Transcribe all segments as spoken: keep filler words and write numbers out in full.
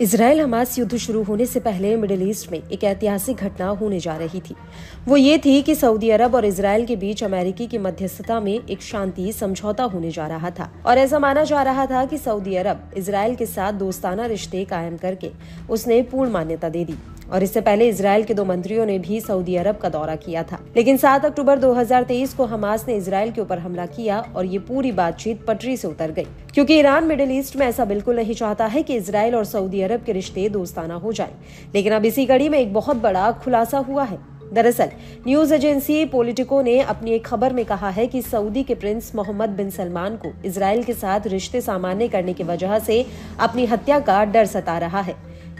Israel Hamas युद्ध शुरू होने से पहले मिडिल ईस्ट में एक ऐतिहासिक घटना होने जा रही थी। वो ये थी कि सऊदी अरब और इसराइल के बीच अमेरिकी की मध्यस्थता में एक शांति समझौता होने जा रहा था और ऐसा माना जा रहा था कि सऊदी अरब इसराइल के साथ दोस्ताना रिश्ते कायम करके उसने पूर्ण मान्यता दे दी। और इससे पहले इसराइल के दो मंत्रियों ने भी सऊदी अरब का दौरा किया था, लेकिन सात अक्टूबर दो हज़ार तेईस को हमास ने इसराइल के ऊपर हमला किया और ये पूरी बातचीत पटरी से उतर गई, क्योंकि ईरान मिडिल ईस्ट में ऐसा बिल्कुल नहीं चाहता है कि इसराइल और सऊदी अरब के रिश्ते दोस्ताना हो जाएं। लेकिन अब इसी कड़ी में एक बहुत बड़ा खुलासा हुआ है। दरअसल न्यूज एजेंसी पोलिटिको ने अपनी एक खबर में कहा है कि सऊदी के प्रिंस मोहम्मद बिन सलमान को इसराइल के साथ रिश्ते सामान्य करने की वजह से अपनी हत्या का डर सता रहा है।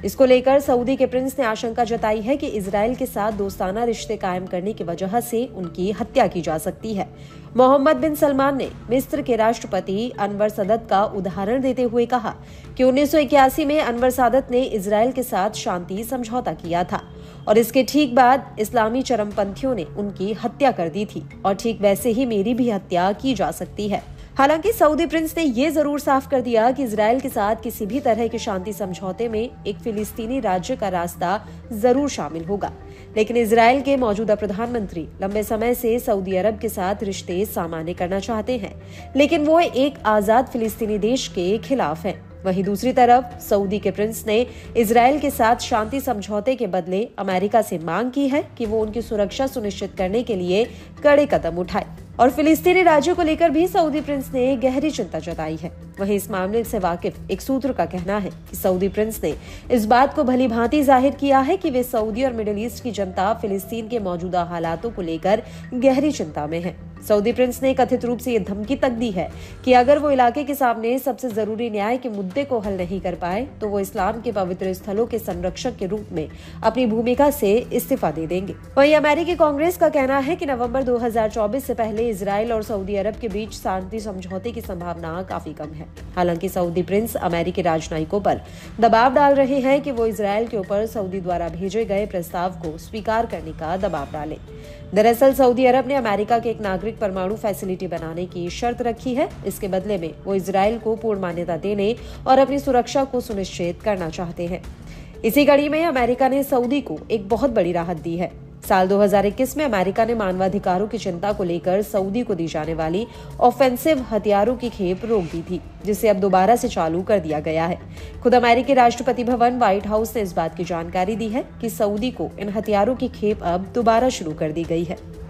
इसको लेकर सऊदी के प्रिंस ने आशंका जताई है कि इजराइल के साथ दोस्ताना रिश्ते कायम करने की वजह से उनकी हत्या की जा सकती है। मोहम्मद बिन सलमान ने मिस्र के राष्ट्रपति अनवर सदत का उदाहरण देते हुए कहा कि उन्नीस सौ इक्यासी में अनवर सादत ने इजराइल के साथ शांति समझौता किया था और इसके ठीक बाद इस्लामी चरमपंथियों ने उनकी हत्या कर दी थी और ठीक वैसे ही मेरी भी हत्या की जा सकती है। हालांकि सऊदी प्रिंस ने ये जरूर साफ कर दिया कि इजराइल के साथ किसी भी तरह के शांति समझौते में एक फिलिस्तीनी राज्य का रास्ता जरूर शामिल होगा, लेकिन इजराइल के मौजूदा प्रधानमंत्री लंबे समय से सऊदी अरब के साथ रिश्ते सामान्य करना चाहते हैं, लेकिन वो एक आजाद फिलिस्तीनी देश के खिलाफ हैं। वहीं दूसरी तरफ सऊदी के प्रिंस ने इजराइल के साथ शांति समझौते के बदले अमेरिका से मांग की है कि वो उनकी सुरक्षा सुनिश्चित करने के लिए कड़े कदम उठाए और फिलिस्तीनी राज्यों को लेकर भी सऊदी प्रिंस ने गहरी चिंता जताई है। वहीं इस मामले से वाकिफ एक सूत्र का कहना है कि सऊदी प्रिंस ने इस बात को भली भांति जाहिर किया है कि वे सऊदी और मिडिल ईस्ट की जनता फिलिस्तीन के मौजूदा हालातों को लेकर गहरी चिंता में है। सऊदी प्रिंस ने कथित रूप से ये धमकी तक दी है कि अगर वो इलाके के सामने सबसे जरूरी न्याय के मुद्दे को हल नहीं कर पाए तो वो इस्लाम के पवित्र स्थलों के संरक्षक के रूप में अपनी भूमिका से इस्तीफा दे देंगे। वहीं अमेरिकी कांग्रेस का कहना है कि नवंबर दो हज़ार चौबीस से पहले इजराइल और सऊदी अरब के बीच शांति समझौते की संभावना काफी कम है। हालांकि सऊदी प्रिंस अमेरिकी राजनयिकों पर दबाव डाल रहे हैं कि वो इजराइल के ऊपर सऊदी द्वारा भेजे गए प्रस्ताव को स्वीकार करने का दबाव डाले। दरअसल सऊदी अरब ने अमेरिका के एक नागरिक परमाणु फैसिलिटी बनाने की शर्त रखी है। इसके बदले में वो इजराइल को पूर्ण मान्यता देने और अपनी सुरक्षा को सुनिश्चित करना चाहते हैं। इसी कड़ी में अमेरिका ने सऊदी को एक बहुत बड़ी राहत दी है। साल दो हज़ार इक्कीस में अमेरिका ने मानवाधिकारों की चिंता को लेकर सऊदी को दी जाने वाली ऑफेंसिव हथियारों की खेप रोक दी थी, जिसे अब दोबारा से चालू कर दिया गया है। खुद अमेरिकी राष्ट्रपति भवन व्हाइट हाउस ने इस बात की जानकारी दी है कि सऊदी को इन हथियारों की खेप अब दोबारा शुरू कर दी गई है।